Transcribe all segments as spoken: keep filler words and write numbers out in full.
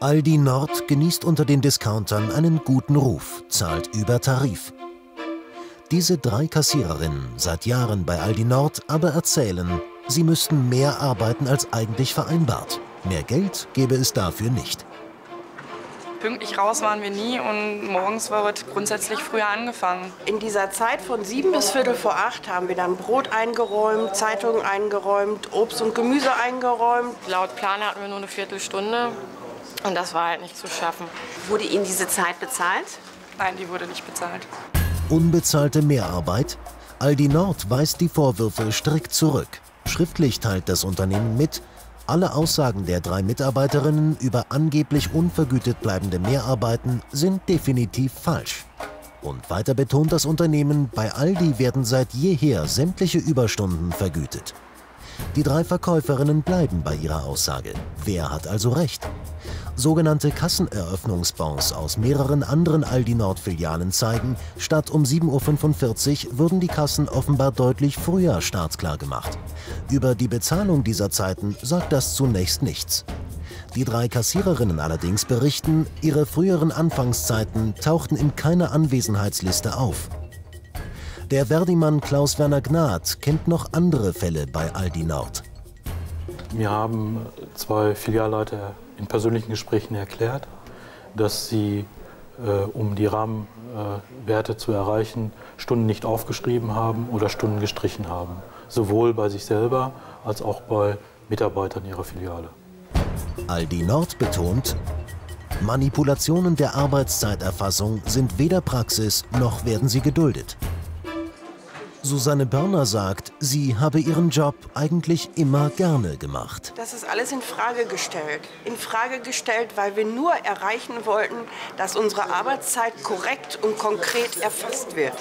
Aldi Nord genießt unter den Discountern einen guten Ruf, zahlt über Tarif. Diese drei Kassiererinnen, seit Jahren bei Aldi Nord, aber erzählen, sie müssten mehr arbeiten als eigentlich vereinbart. Mehr Geld gäbe es dafür nicht. Pünktlich raus waren wir nie und morgens wird grundsätzlich früher angefangen. In dieser Zeit von sieben bis viertel vor acht haben wir dann Brot eingeräumt, Zeitungen eingeräumt, Obst und Gemüse eingeräumt. Laut Plan hatten wir nur eine Viertelstunde und das war halt nicht zu schaffen. Wurde Ihnen diese Zeit bezahlt? Nein, die wurde nicht bezahlt. Unbezahlte Mehrarbeit? Aldi Nord weist die Vorwürfe strikt zurück. Schriftlich teilt das Unternehmen mit, alle Aussagen der drei Mitarbeiterinnen über angeblich unvergütet bleibende Mehrarbeiten sind definitiv falsch. Und weiter betont das Unternehmen, bei Aldi werden seit jeher sämtliche Überstunden vergütet. Die drei Verkäuferinnen bleiben bei ihrer Aussage. Wer hat also recht? Sogenannte Kasseneröffnungsbons aus mehreren anderen Aldi-Nord-Filialen zeigen, statt um sieben Uhr fünfundvierzig würden die Kassen offenbar deutlich früher startklar gemacht. Über die Bezahlung dieser Zeiten sagt das zunächst nichts. Die drei Kassiererinnen allerdings berichten, ihre früheren Anfangszeiten tauchten in keiner Anwesenheitsliste auf. Der Verdi-Mann Klaus-Werner Gnath kennt noch andere Fälle bei Aldi Nord. Mir haben zwei Filialleiter in persönlichen Gesprächen erklärt, dass sie, äh, um die Rahmenwerte äh, zu erreichen, Stunden nicht aufgeschrieben haben oder Stunden gestrichen haben. Sowohl bei sich selber als auch bei Mitarbeitern ihrer Filiale. Aldi Nord betont, Manipulationen der Arbeitszeiterfassung sind weder Praxis noch werden sie geduldet. Susanne Börner sagt, sie habe ihren Job eigentlich immer gerne gemacht. Das ist alles in Frage gestellt. In Frage gestellt, weil wir nur erreichen wollten, dass unsere Arbeitszeit korrekt und konkret erfasst wird.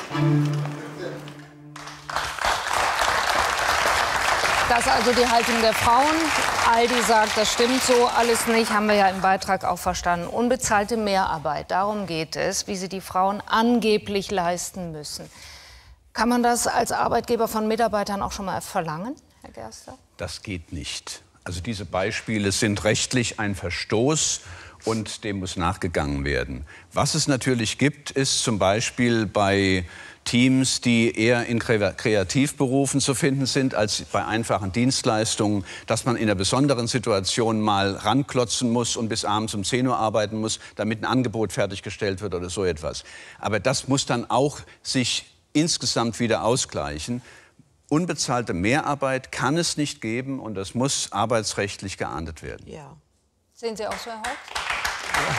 Das ist also die Haltung der Frauen. Aldi sagt, das stimmt so, alles nicht, haben wir ja im Beitrag auch verstanden. Unbezahlte Mehrarbeit, darum geht es, wie sie die Frauen angeblich leisten müssen. Kann man das als Arbeitgeber von Mitarbeitern auch schon mal verlangen, Herr Gerster? Das geht nicht. Also diese Beispiele sind rechtlich ein Verstoß und dem muss nachgegangen werden. Was es natürlich gibt, ist zum Beispiel bei Teams, die eher in Kreativberufen zu finden sind als bei einfachen Dienstleistungen, dass man in einer besonderen Situation mal ranklotzen muss und bis abends um zehn Uhr arbeiten muss, damit ein Angebot fertiggestellt wird oder so etwas. Aber das muss dann auch sich insgesamt wieder ausgleichen. Unbezahlte Mehrarbeit kann es nicht geben und das muss arbeitsrechtlich geahndet werden. Ja. Sehen Sie auch so, Herr Horx? Ja.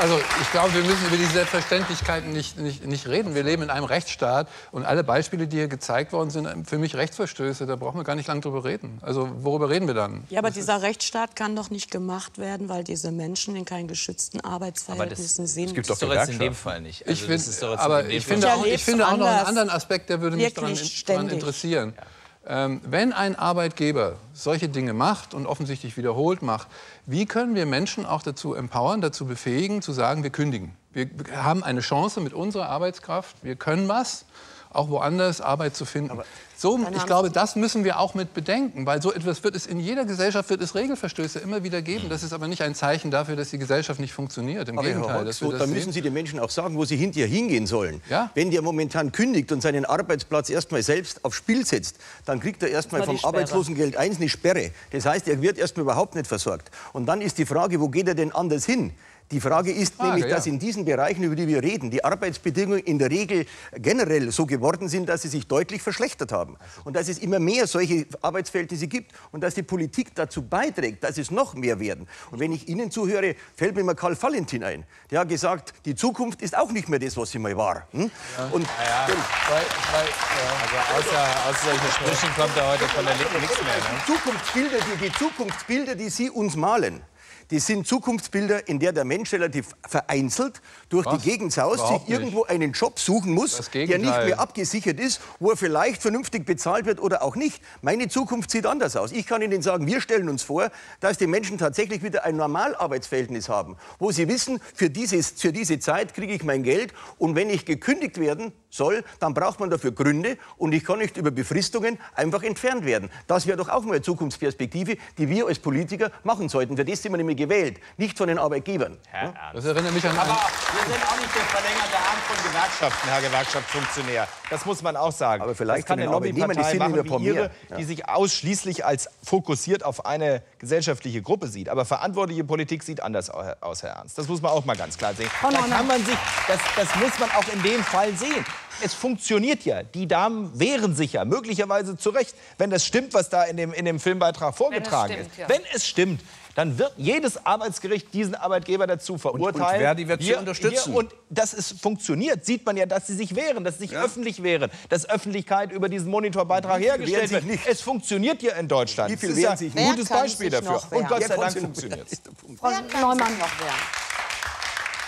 Also ich glaube, wir müssen über diese Selbstverständlichkeiten nicht, nicht, nicht reden. Wir leben in einem Rechtsstaat und alle Beispiele, die hier gezeigt worden sind, für mich Rechtsverstöße, da brauchen wir gar nicht lange drüber reden. Also worüber reden wir dann? Ja, aber das dieser Rechtsstaat kann doch nicht gemacht werden, weil diese Menschen in keinen geschützten Arbeitsverhältnissen sind. Das gibt doch doch in dem Fall nicht. Also ich find, ist doch aber ich finde, auch, ich finde auch noch einen anderen Aspekt, der würde mich daran, daran interessieren. Ja. Ähm, wenn ein Arbeitgeber solche Dinge macht und offensichtlich wiederholt macht, wie können wir Menschen auch dazu empowern, dazu befähigen, zu sagen, wir kündigen. Wir haben eine Chance mit unserer Arbeitskraft, wir können was, auch woanders Arbeit zu finden. Aber so, ich glaube, das müssen wir auch mit bedenken, weil so etwas wird es in jeder Gesellschaft wird es Regelverstöße immer wieder geben. Das ist aber nicht ein Zeichen dafür, dass die Gesellschaft nicht funktioniert. Im aber Gegenteil. Horx, so, dann müssen Sie den Menschen auch sagen, wo sie hinterher hingehen sollen. Ja? Wenn der momentan kündigt und seinen Arbeitsplatz erstmal selbst aufs Spiel setzt, dann kriegt er erstmal vom Arbeitslosengeld eins eine Sperre. Das heißt, er wird erstmal überhaupt nicht versorgt. Und dann ist die Frage, wo geht er denn anders hin? Die Frage ist Frage, nämlich, dass ja. in diesen Bereichen, über die wir reden, die Arbeitsbedingungen in der Regel generell so geworden sind, dass sie sich deutlich verschlechtert haben. Und dass es immer mehr solche Arbeitsverhältnisse gibt und dass die Politik dazu beiträgt, dass es noch mehr werden. Und wenn ich Ihnen zuhöre, fällt mir immer Karl Valentin ein. Der hat gesagt, die Zukunft ist auch nicht mehr das, was sie mal war. Hm? Ja. Und ja, ja. Denn, weil, weil, ja. Also außer, außer solchen Sprüchen kommt da heute von der Linken nichts mehr. Ne? Die Zukunftsbilder, die, die Zukunftsbilder, die Sie uns malen, die sind Zukunftsbilder, in der der Mensch relativ vereinzelt durch Was? die Gegend saust, sich irgendwo einen Job suchen muss, der nicht mehr abgesichert ist, wo er vielleicht vernünftig bezahlt wird oder auch nicht. Meine Zukunft sieht anders aus. Ich kann Ihnen sagen, wir stellen uns vor, dass die Menschen tatsächlich wieder ein Normalarbeitsverhältnis haben, wo sie wissen, für, dieses, für diese Zeit kriege ich mein Geld und wenn ich gekündigt werden soll, dann braucht man dafür Gründe und ich kann nicht über Befristungen einfach entfernt werden. Das wäre doch auch mal eine Zukunftsperspektive, die wir als Politiker machen sollten. Für das sind wir nämlich gewählt, nicht von den Arbeitgebern. Ja? Das erinnert mich an... Aber wir sind auch nicht der verlängerte Arm von Gewerkschaften, Herr Gewerkschaftsfunktionär. Das muss man auch sagen. Aber vielleicht kann eine Lobbypartei machen wie Ihre, die sich ausschließlich als fokussiert auf eine gesellschaftliche Gruppe sieht. Aber verantwortliche Politik sieht anders aus, Herr Ernst. Das muss man auch mal ganz klar sehen. Da kann man sich, das, das muss man auch in dem Fall sehen. Es funktioniert ja. Die Damen wehren sich ja, möglicherweise zu Recht, wenn das stimmt, was da in dem, in dem Filmbeitrag vorgetragen ist. Wenn es stimmt, dann wird jedes Arbeitsgericht diesen Arbeitgeber dazu verurteilen. Und, und Verdi wird sie unterstützen. Hier, und das ist, funktioniert, sieht man ja, dass sie sich wehren, dass sie sich ja. öffentlich wehren, dass Öffentlichkeit über diesen Monitorbeitrag hergestellt wird. Nicht. Es funktioniert hier in Deutschland. Wie viel das ist ja sich ein gutes Beispiel dafür. Und Gott sei Dank funktioniert es. Frau Neumann,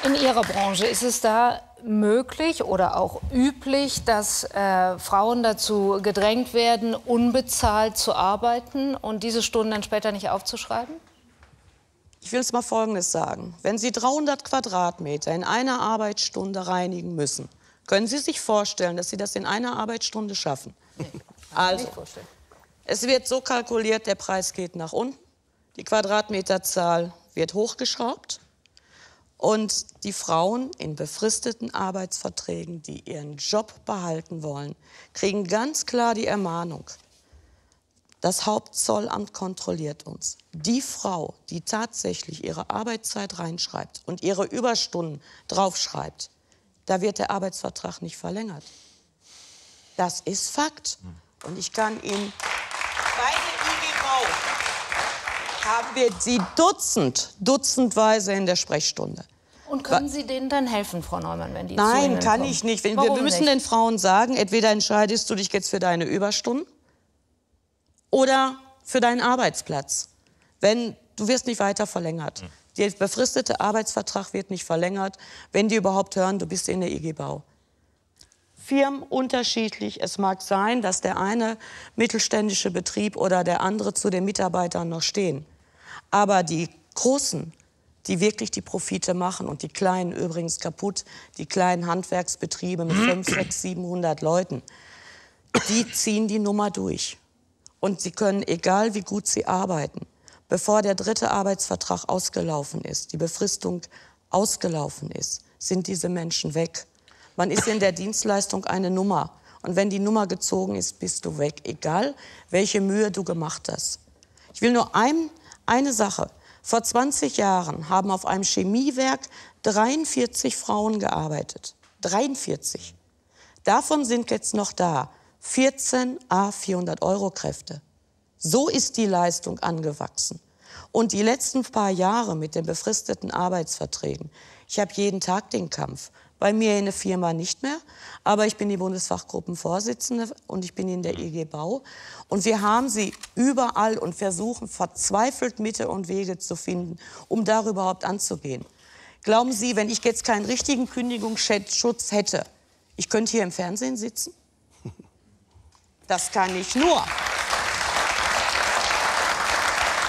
in Ihrer Branche ist es da möglich oder auch üblich, dass äh, Frauen dazu gedrängt werden, unbezahlt zu arbeiten und diese Stunden dann später nicht aufzuschreiben? Ich will jetzt mal Folgendes sagen. Wenn Sie dreihundert Quadratmeter in einer Arbeitsstunde reinigen müssen, können Sie sich vorstellen, dass Sie das in einer Arbeitsstunde schaffen? Nee, also, es wird so kalkuliert, der Preis geht nach unten, die Quadratmeterzahl wird hochgeschraubt und die Frauen in befristeten Arbeitsverträgen, die ihren Job behalten wollen, kriegen ganz klar die Ermahnung. Das Hauptzollamt kontrolliert uns. Die Frau, die tatsächlich ihre Arbeitszeit reinschreibt und ihre Überstunden draufschreibt, da wird der Arbeitsvertrag nicht verlängert. Das ist Fakt. Und ich kann Ihnen... Bei der I G Bau haben wir sie dutzend, dutzendweise in der Sprechstunde. Und können Sie denen dann helfen, Frau Neumann, wenn die... Nein, kann ich nicht. Wir, wir müssen den Frauen sagen, entweder entscheidest du dich jetzt für deine Überstunden oder für deinen Arbeitsplatz. Wenn, du wirst nicht weiter verlängert. Der befristete Arbeitsvertrag wird nicht verlängert, wenn die überhaupt hören, du bist in der I G Bau. Firmen unterschiedlich. Es mag sein, dass der eine mittelständische Betrieb oder der andere zu den Mitarbeitern noch stehen. Aber die Großen, die wirklich die Profite machen und die Kleinen übrigens kaputt, die kleinen Handwerksbetriebe mit fünfhundert, sechshundert, siebenhundert Leuten, die ziehen die Nummer durch. Und sie können, egal wie gut sie arbeiten, bevor der dritte Arbeitsvertrag ausgelaufen ist, die Befristung ausgelaufen ist, sind diese Menschen weg. Man ist in der Dienstleistung eine Nummer. Und wenn die Nummer gezogen ist, bist du weg. Egal, welche Mühe du gemacht hast. Ich will nur ein, eine Sache. Vor zwanzig Jahren haben auf einem Chemiewerk dreiundvierzig Frauen gearbeitet. dreiundvierzig. Davon sind jetzt noch da vierzehn à vierhundert Euro Kräfte. So ist die Leistung angewachsen. Und die letzten paar Jahre mit den befristeten Arbeitsverträgen. Ich habe jeden Tag den Kampf. Bei mir in der Firma nicht mehr, aber ich bin die Bundesfachgruppenvorsitzende und ich bin in der I G Bau. Und wir haben sie überall und versuchen verzweifelt Mittel und Wege zu finden, um darüber überhaupt anzugehen. Glauben Sie, wenn ich jetzt keinen richtigen Kündigungsschutz hätte, ich könnte hier im Fernsehen sitzen? Das kann ich nur.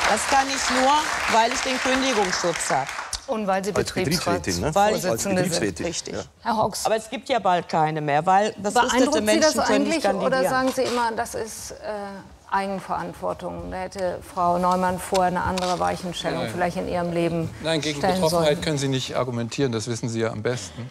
Das kann ich nur, weil ich den Kündigungsschutz habe. Und weil Sie Betriebsrätin, ne? Weil Sie Betriebsrätin, richtig. Ja. Herr Horx. Aber es gibt ja bald keine mehr, weil befristete Menschen können nicht kandidieren. Oder sagen Sie immer, das ist äh, Eigenverantwortung? Da hätte Frau Neumann vorher eine andere Weichenstellung Nein. vielleicht in ihrem Leben Nein, gegen Betroffenheit sollen. Können Sie nicht argumentieren, das wissen Sie ja am besten.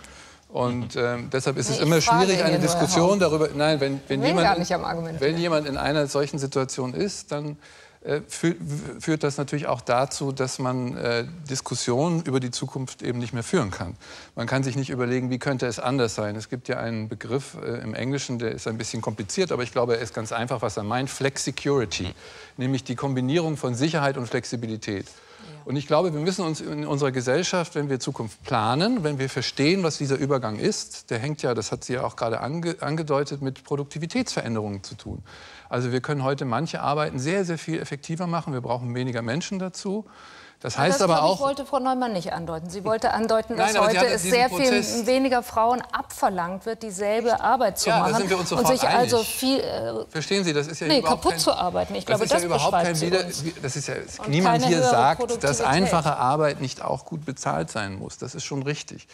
Und äh, deshalb ist nee, es immer schwierig, eine Diskussion darüber... Nein, wenn, wenn, jemand, wenn jemand in einer solchen Situation ist, dann äh, führt, führt das natürlich auch dazu, dass man äh, Diskussionen über die Zukunft eben nicht mehr führen kann. Man kann sich nicht überlegen, wie könnte es anders sein. Es gibt ja einen Begriff äh, im Englischen, der ist ein bisschen kompliziert, aber ich glaube, er ist ganz einfach, was er meint. Flexicurity, mhm. nämlich die Kombinierung von Sicherheit und Flexibilität. Und ich glaube, wir müssen uns in unserer Gesellschaft, wenn wir Zukunft planen, wenn wir verstehen, was dieser Übergang ist, der hängt ja, das hat sie ja auch gerade ange- angedeutet, mit Produktivitätsveränderungen zu tun. Also wir können heute manche Arbeiten sehr, sehr viel effektiver machen. Wir brauchen weniger Menschen dazu. Das heißt aber auch... Das wollte Frau Neumann nicht andeuten. Sie wollte andeuten, dass heute es sehr viel weniger Frauen abverlangt wird, dieselbe Arbeit zu machen. Ja, da sind wir uns sofort einig. Also viel, äh, verstehen Sie, das ist ja nee, kaputt zu arbeiten. Ich glaube, das ist ja überhaupt kein Wider... Das ist ja, niemand hier sagt, dass einfache Arbeit nicht auch gut bezahlt sein muss. Das ist schon richtig.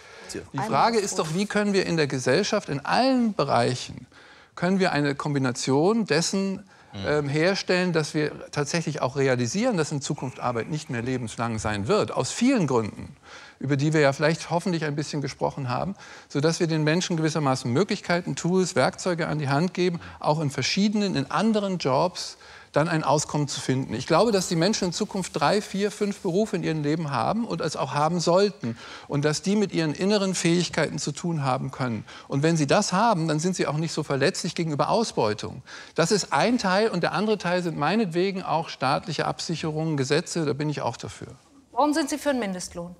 Die Frage ist doch, wie können wir in der Gesellschaft, in allen Bereichen, können wir eine Kombination dessen... Ähm, herstellen, dass wir tatsächlich auch realisieren, dass in Zukunft Arbeit nicht mehr lebenslang sein wird, aus vielen Gründen, über die wir ja vielleicht hoffentlich ein bisschen gesprochen haben, sodass wir den Menschen gewissermaßen Möglichkeiten, Tools, Werkzeuge an die Hand geben, auch in verschiedenen, in anderen Jobs dann ein Auskommen zu finden. Ich glaube, dass die Menschen in Zukunft drei, vier, fünf Berufe in ihrem Leben haben und es auch haben sollten. Und dass die mit ihren inneren Fähigkeiten zu tun haben können. Und wenn sie das haben, dann sind sie auch nicht so verletzlich gegenüber Ausbeutung. Das ist ein Teil und der andere Teil sind meinetwegen auch staatliche Absicherungen, Gesetze, da bin ich auch dafür. Warum sind Sie für einen Mindestlohn?